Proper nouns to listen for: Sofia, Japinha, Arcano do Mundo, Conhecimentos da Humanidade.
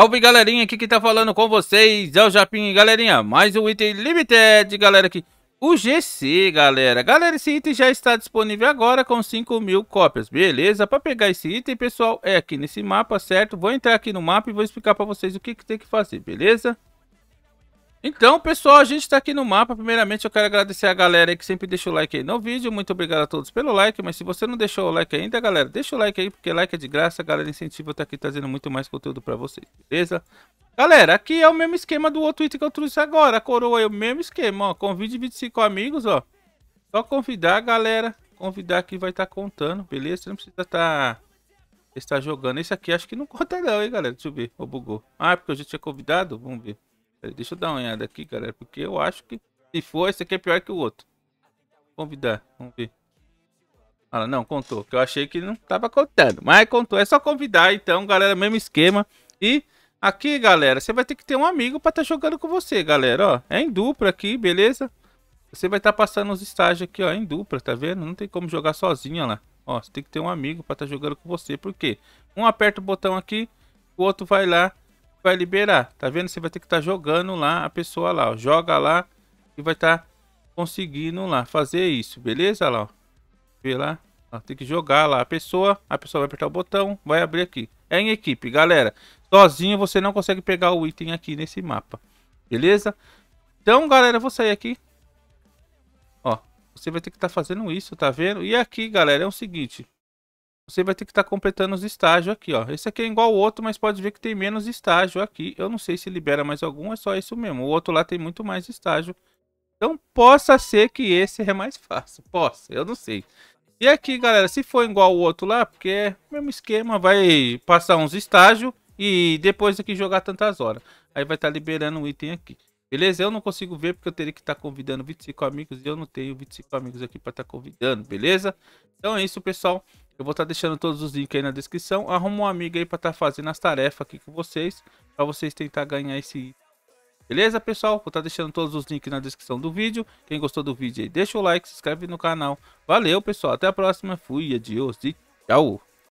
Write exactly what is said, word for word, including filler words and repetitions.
Salve galerinha, aqui que tá falando com vocês é o Japinha. Galerinha, mais um item limited, galera, aqui o G C, galera. Galera, esse item já está disponível agora com cinco mil cópias, beleza? Para pegar esse item, pessoal, é aqui nesse mapa, certo? Vou entrar aqui no mapa e vou explicar para vocês o que, que tem que fazer, beleza? Então, pessoal, a gente tá aqui no mapa. Primeiramente, eu quero agradecer a galera aí que sempre deixa o like aí no vídeo. Muito obrigado a todos pelo like, mas se você não deixou o like ainda, galera, deixa o like aí, porque like é de graça. A galera incentiva eu tá aqui trazendo muito mais conteúdo pra vocês, beleza? Galera, aqui é o mesmo esquema do outro item que eu trouxe agora. A coroa é o mesmo esquema, ó. Convide vinte e cinco amigos, ó. Só convidar a galera. Convidar aqui vai estar tá contando, beleza? Você não precisa tá... estar jogando. Esse aqui acho que não conta não, hein, galera? Deixa eu ver. Ô, bugou. Ah, porque eu já tinha convidado? Vamos ver. Deixa eu dar uma olhada aqui, galera, porque eu acho que se for, esse aqui é pior que o outro. Convidar, vamos ver. Ah, não, contou, que eu achei que não tava contando, mas contou. É só convidar, então, galera, mesmo esquema. E aqui, galera, você vai ter que ter um amigo pra tá jogando com você, galera, ó. É em dupla aqui, beleza? Você vai tá passando os estágios aqui, ó, em dupla, tá vendo? Não tem como jogar sozinho, ó lá. Ó, você tem que ter um amigo pra tá jogando com você, por quê? Um aperta o botão aqui, o outro vai lá. Vai liberar, tá vendo? Você vai ter que estar jogando lá, a pessoa lá, ó, joga lá e vai estar conseguindo lá fazer isso, beleza? Lá, ó, vê lá, ó, tem que jogar lá a pessoa, a pessoa vai apertar o botão, vai abrir aqui. É em equipe, galera. Sozinho você não consegue pegar o item aqui nesse mapa, beleza? Então, galera, eu vou sair aqui. Ó, você vai ter que estar fazendo isso, tá vendo? E aqui, galera, é o seguinte. Você vai ter que estar tá completando os estágios aqui, ó. Esse aqui é igual ao outro, mas pode ver que tem menos estágio aqui. Eu não sei se libera mais algum, é só isso mesmo. O outro lá tem muito mais estágio. Então, possa ser que esse é mais fácil. Possa, eu não sei. E aqui, galera, se for igual ao outro lá, porque é o mesmo esquema, vai passar uns estágios e depois aqui jogar tantas horas. Aí vai estar tá liberando um item aqui. Beleza? Eu não consigo ver porque eu teria que estar tá convidando vinte e cinco amigos e eu não tenho vinte e cinco amigos aqui para estar tá convidando, beleza? Então é isso, pessoal. Eu vou estar tá deixando todos os links aí na descrição. Arruma um amigo aí para estar tá fazendo as tarefas aqui com vocês, para vocês tentar ganhar esse. Beleza, pessoal? Vou estar tá deixando todos os links na descrição do vídeo. Quem gostou do vídeo aí, deixa o like, se inscreve no canal. Valeu, pessoal. Até a próxima. Fui, adiós e tchau.